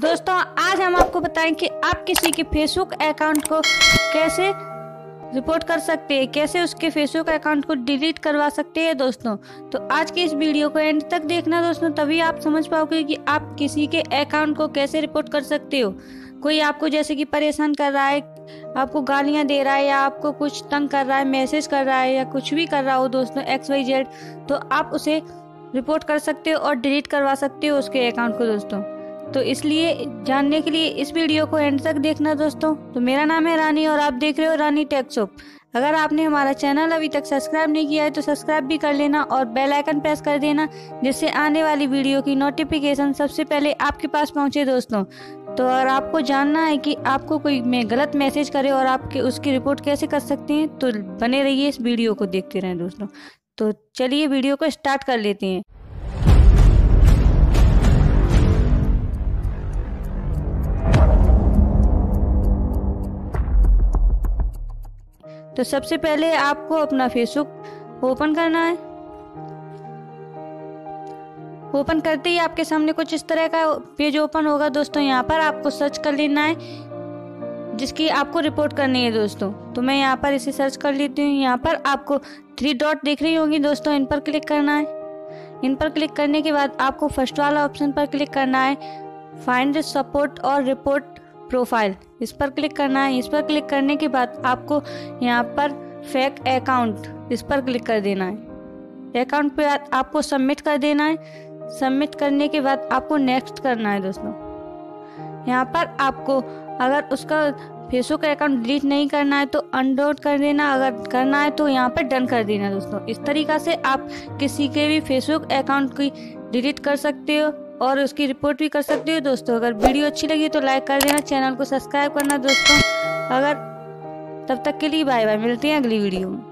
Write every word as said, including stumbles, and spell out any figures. दोस्तों आज हम आपको बताएं कि आप किसी के फेसबुक अकाउंट को कैसे रिपोर्ट कर सकते हैं, कैसे उसके फेसबुक अकाउंट को डिलीट करवा सकते हैं। दोस्तों तो आज की इस वीडियो को एंड तक देखना दोस्तों, तभी आप समझ पाओगे कि आप किसी के अकाउंट को कैसे रिपोर्ट कर सकते हो। कोई आपको जैसे कि परेशान कर रहा है, आपको गालियां दे रहा है या आपको कुछ तंग कर रहा है, मैसेज कर रहा है या कुछ भी कर रहा हो दोस्तों एक्स वाई जेड, तो आप उसे रिपोर्ट कर सकते हो और डिलीट करवा सकते हो उसके अकाउंट को दोस्तों। तो इसलिए जानने के लिए इस वीडियो को एंड तक देखना दोस्तों। तो मेरा नाम है रानी और आप देख रहे हो रानी टेक्शॉप। अगर आपने हमारा चैनल अभी तक सब्सक्राइब नहीं किया है तो सब्सक्राइब भी कर लेना और बेल आइकन प्रेस कर देना, जिससे आने वाली वीडियो की नोटिफिकेशन सबसे पहले आपके पास पहुंचे दोस्तों। तो अगर आपको जानना है कि आपको कोई में गलत मैसेज करे और आपके उसकी रिपोर्ट कैसे कर सकते हैं, तो बने रहिए इस वीडियो को देखते रहें दोस्तों। तो चलिए वीडियो को स्टार्ट कर लेते हैं। तो सबसे पहले आपको अपना फेसबुक ओपन करना है। ओपन करते ही आपके सामने कुछ इस तरह का पेज ओपन होगा दोस्तों। यहाँ पर आपको सर्च कर लेना है जिसकी आपको रिपोर्ट करनी है दोस्तों। तो मैं यहाँ पर इसे सर्च कर लेती हूँ। यहाँ पर आपको थ्री डॉट दिख रही होंगी दोस्तों, इन पर क्लिक करना है। इन पर क्लिक करने के बाद आपको फर्स्ट वाला ऑप्शन पर क्लिक करना है, फाइंड सपोर्ट और रिपोर्ट प्रोफाइल, इस पर क्लिक करना है। इस पर क्लिक करने के बाद आपको यहाँ पर फेक अकाउंट, इस पर क्लिक कर देना है। अकाउंट पे आपको सबमिट कर देना है। सबमिट करने के बाद आपको नेक्स्ट करना है दोस्तों। यहाँ पर आपको अगर उसका फेसबुक अकाउंट डिलीट नहीं करना है तो अनडोट कर देना, अगर करना है तो यहाँ पर डन कर देना दोस्तों। इस तरीका से आप किसी के भी फेसबुक अकाउंट की डिलीट कर सकते हो और उसकी रिपोर्ट भी कर सकते हो दोस्तों। अगर वीडियो अच्छी लगी तो लाइक कर देना, चैनल को सब्सक्राइब करना दोस्तों। अगर तब तक के लिए बाय बाय, मिलते हैं अगली वीडियो में।